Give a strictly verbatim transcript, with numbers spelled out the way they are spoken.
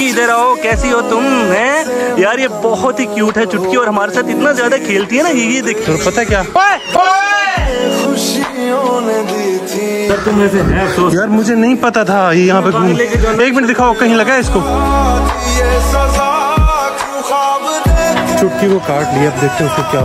चुटकी इधर आओ, कैसी हो तुम हैं यार, ये बहुत ही क्यूट है चुटकी और हमारे साथ इतना ज्यादा खेलती है ना, ये देख तो पता क्या सर तुम ऐसे हैं तो। यार मुझे नहीं पता था ये यहाँ पे घूम, एक मिनट दिखाओ कहीं लगा है इसको, चुटकी को काट लिया, अब देखते हैं उसको क्या।